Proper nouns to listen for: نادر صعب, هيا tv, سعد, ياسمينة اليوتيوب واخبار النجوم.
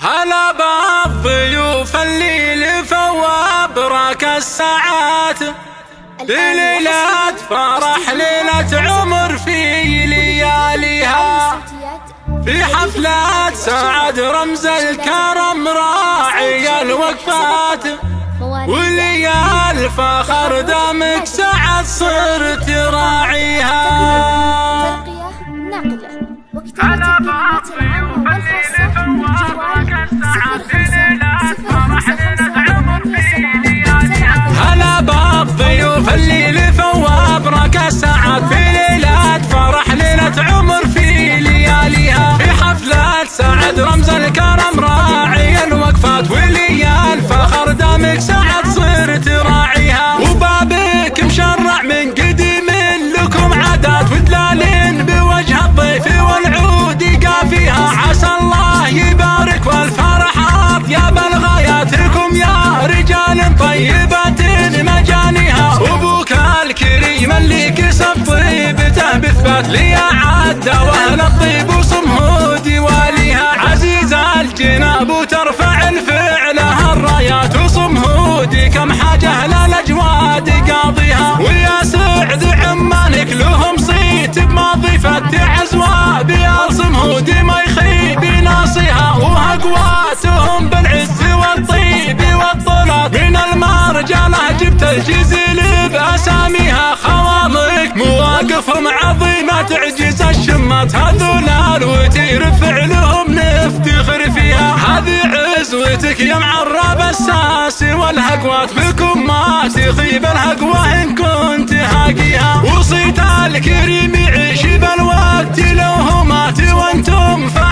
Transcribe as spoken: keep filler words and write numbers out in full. هلا بالضيوف اللي لفوا وابراك الساعات، ليلة فرح ليلة عمر في لياليها، في حفلات سعد رمز الكرم راعي الوقفات، وليال فخر دمك سعد صرت راعيها. هلا بالضيوف اللي لفوا وابراك الساعات، ليلة فرح ليلة عمر في لياليها، هلا بالضيوف اللي لفوا وابراك الساعات، في ليلة فرح ليلة عمر في لياليها، في حفلات سعد رمز الكرم راعي الوقفات، وليال فخر دمك سعد صرت راعيها، وبابك مشرع من قديم لكم عادات، ودلالين بوجه الضيف والعود يقافيها، عسى الله يبارك والفرح اطيب الغايات، لكم يا رجال طيبات مجانيها، وابوك الكريم اللي كسب طيبته باثبات، لي عاد واهل الطيب وصمه دواليها، عزيز الجناب وترفع الفعله الرايات، وصمه دي كم حاجه للاجواد قاضيها، ويا سعد عمانك لهم صيت بماضي، فتعز وبيرسمه دي ما يخيب ناصيها، وهقواتهم بالعز والطيب والطلات، من المرجله جبت الجزيل باساميها، خواضك مواقفهم عظيمه تعجز الشمات، هذول الوتير بفعلهم نفتخر فيها، هذه عزوتك يا معرب الساس والهقوات، بكم ما تخيب الهقوه ان كنت هاقيها، وصيت الكريم يعيش بالوقت لو همات وانتم